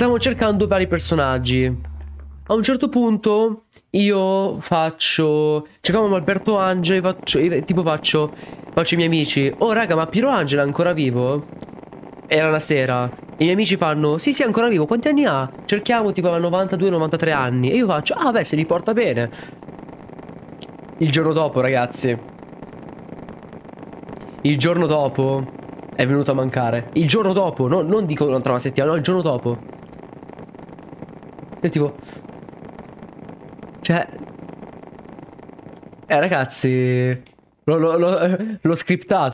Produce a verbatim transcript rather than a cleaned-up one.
Stiamo cercando vari personaggi. A un certo punto io faccio... cercavamo Alberto Angela e faccio... E tipo faccio... Faccio i miei amici. Oh raga, ma Piero Angela è ancora vivo? Era una sera. I miei amici fanno... Sì, sì, è ancora vivo. Quanti anni ha? Cerchiamo tipo a novantadue novantatré anni. E io faccio... Ah, beh, se li porta bene. Il giorno dopo, ragazzi. Il giorno dopo è venuto a mancare. Il giorno dopo. No, non dico tra una settimana. No, il giorno dopo. Io tipo... Cioè, eh ragazzi, l'ho scriptato.